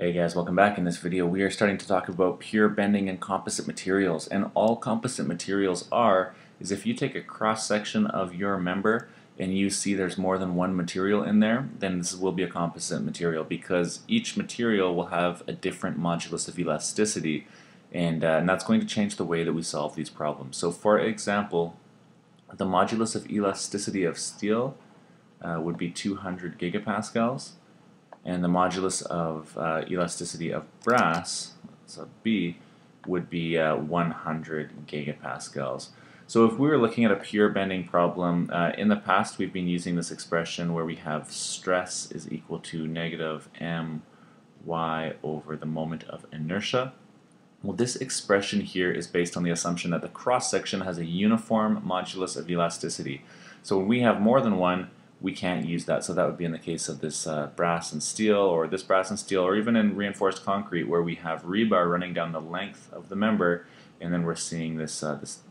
Hey guys, welcome back. In this video we are starting to talk about pure bending and composite materials, and all composite materials are is if you take a cross-section of your member and you see there's more than one material in there, then this will be a composite material because each material will have a different modulus of elasticity, and that's going to change the way that we solve these problems. So for example, the modulus of elasticity of steel would be 200 gigapascals. And the modulus of elasticity of brass, so B, would be 100 gigapascals. So if we were looking at a pure bending problem, in the past we've been using this expression where we have stress is equal to negative my over the moment of inertia. Well, this expression here is based on the assumption that the cross-section has a uniform modulus of elasticity. So when we have more than one, we can't use that, so that would be in the case of this brass and steel, or this brass and steel, or even in reinforced concrete where we have rebar running down the length of the member, and then we're seeing this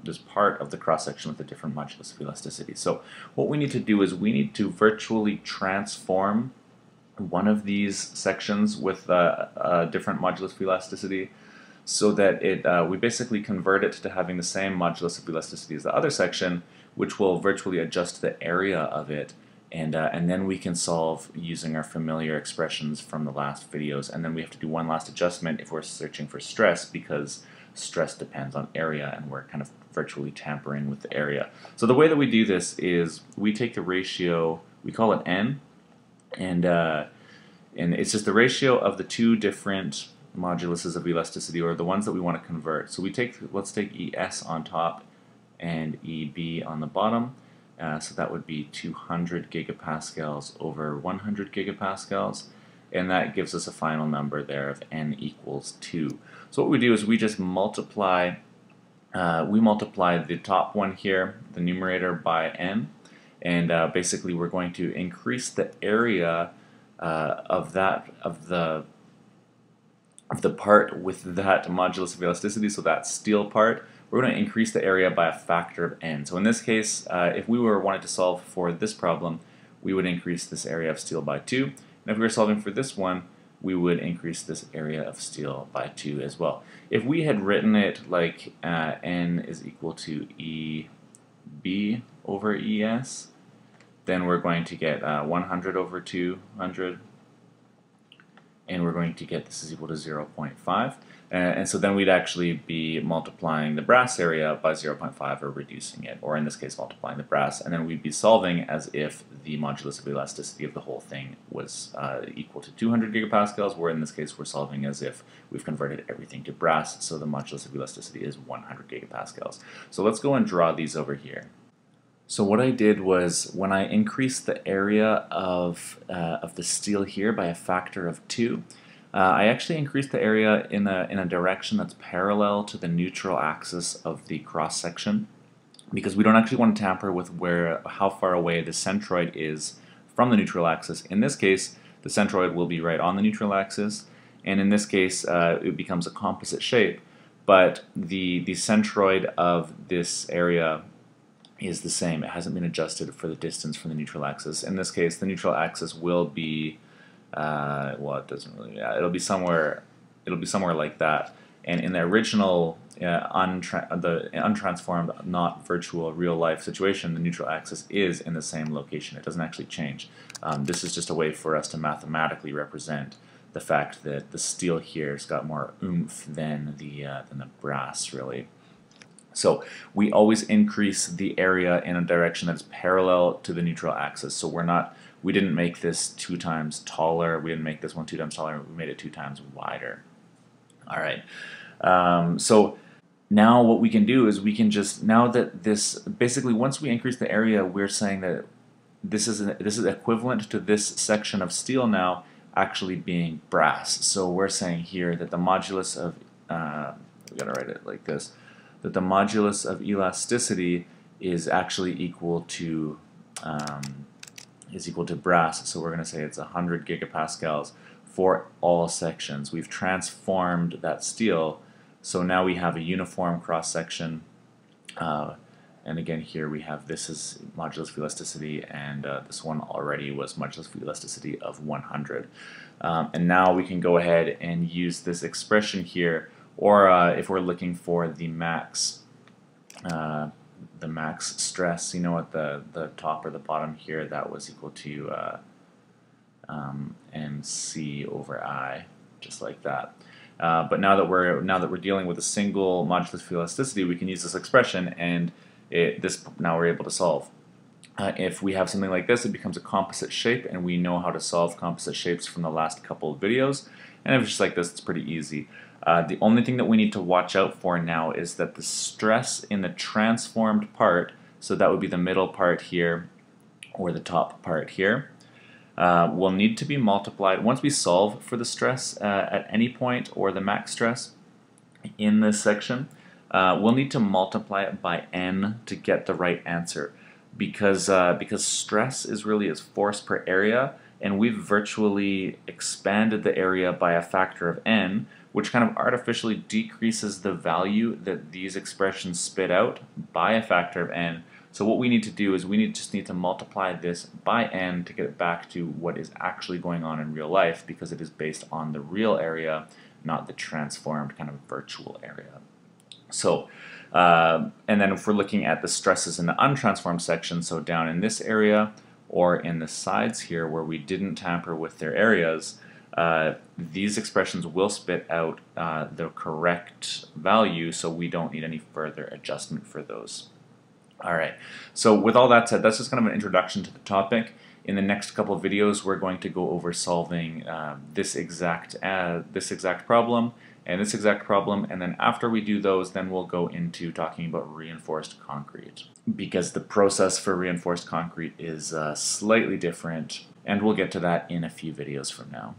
this part of the cross-section with a different modulus of elasticity. So what we need to do is we need to virtually transform one of these sections with a different modulus of elasticity so that it we basically convert it to having the same modulus of elasticity as the other section, which will virtually adjust the area of it. And then we can solve using our familiar expressions from the last videos, and then we have to do one last adjustment if we're searching for stress, because stress depends on area and we're kind of virtually tampering with the area. So the way that we do this is we take the ratio, we call it n, and it's just the ratio of the two different moduluses of elasticity, or the ones that we want to convert. So we take, let's take ES on top and EB on the bottom. So that would be 200 gigapascals over 100 gigapascals, and that gives us a final number there of n equals 2. So what we do is we just multiply, we multiply the top one here, the numerator, by n, and basically we're going to increase the area of the part with that modulus of elasticity, so that steel part. We're going to increase the area by a factor of n. So in this case, if we wanted to solve for this problem, we would increase this area of steel by 2. And if we were solving for this one, we would increase this area of steel by 2 as well. If we had written it like n is equal to EB over ES, then we're going to get 100 over 200, and we're going to get this is equal to 0.5. And so then we'd actually be multiplying the brass area by 0.5, or reducing it, or in this case multiplying the brass, and then we'd be solving as if the modulus of elasticity of the whole thing was equal to 200 gigapascals, where in this case we're solving as if we've converted everything to brass, so the modulus of elasticity is 100 gigapascals. So let's go and draw these over here. So what I did was when I increased the area of the steel here by a factor of 2, I actually increased the area in a direction that's parallel to the neutral axis of the cross-section, because we don't actually want to tamper with how far away the centroid is from the neutral axis. In this case, the centroid will be right on the neutral axis, and in this case it becomes a composite shape, but the centroid of this area is the same. It hasn't been adjusted for the distance from the neutral axis. In this case, the neutral axis will be well, it doesn't really. It'll be somewhere. It'll be somewhere like that. And in the original, untransformed, not virtual, real-life situation, the neutral axis is in the same location. It doesn't actually change. This is just a way for us to mathematically represent the fact that the steel here's got more oomph than the brass, really. So we always increase the area in a direction that's parallel to the neutral axis. So we're not. We didn't make this 2 times taller, we didn't make this one 2 times taller, we made it 2 times wider. Alright, so now what we can do is we can just, now that this, basically once we increase the area, we're saying that this is equivalent to this section of steel now actually being brass. So we're saying here that the modulus of, we gotta write it like this, that the modulus of elasticity is actually equal to brass, so we're going to say it's 100 gigapascals for all sections. We've transformed that steel, so now we have a uniform cross-section And again, here we have, this is modulus of elasticity, and this one already was modulus of elasticity of 100. And now we can go ahead and use this expression here, or if we're looking for the max stress, you know, at the top or the bottom here, that was equal to mc over I, just like that. But now that we're dealing with a single modulus of elasticity, we can use this expression, and now we're able to solve. If we have something like this, it becomes a composite shape, and we know how to solve composite shapes from the last couple of videos. And if it's just like this, it's pretty easy. The only thing that we need to watch out for now is that the stress in the transformed part, so that would be the middle part here or the top part here, will need to be multiplied. Once we solve for the stress at any point, or the max stress in this section, we'll need to multiply it by n to get the right answer, because stress is force per area, and we've virtually expanded the area by a factor of n, which kind of artificially decreases the value that these expressions spit out by a factor of n. So what we need to do is we just need to multiply this by n to get it back to what is actually going on in real life, because it is based on the real area, not the transformed kind of virtual area. So, and then if we're looking at the stresses in the untransformed section, so down in this area or in the sides here where we didn't tamper with their areas, these expressions will spit out the correct value, so we don't need any further adjustment for those. All right, so with all that said, that's just kind of an introduction to the topic. In the next couple of videos, we're going to go over solving this exact problem, and this exact problem, and then after we do those, then we'll go into talking about reinforced concrete, because the process for reinforced concrete is slightly different, and we'll get to that in a few videos from now.